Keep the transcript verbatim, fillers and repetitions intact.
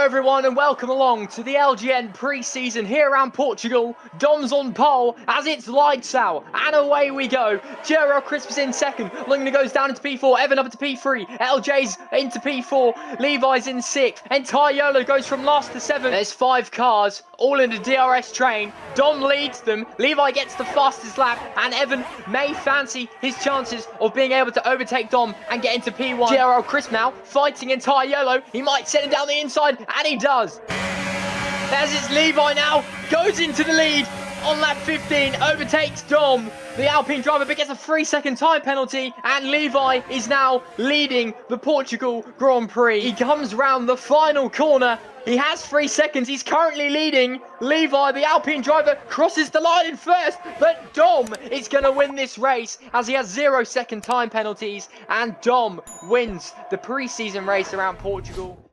Hello everyone and welcome along to the L G N pre-season here around Portugal. Dom's on pole as it's lights out and away we go. G R L Crisp is in second, Lungna goes down into P four, Evan up to P three, L J's into P four, Levi's in sixth, Entaiolo goes from last to seventh. There's five cars all in a D R S train. Dom leads them, Levi gets the fastest lap and Evan may fancy his chances of being able to overtake Dom and get into P one. G R L Crisp now fighting Entaiolo, he might send it down the inside. And he does. As it's Levi now, goes into the lead on lap fifteen, overtakes Dom, the Alpine driver, but gets a three second time penalty, and Levi is now leading the Portugal Grand Prix. He comes round the final corner, he has three seconds, he's currently leading. Levi, the Alpine driver, crosses the line in first, but Dom is going to win this race as he has zero second time penalties, and Dom wins the pre-season race around Portugal.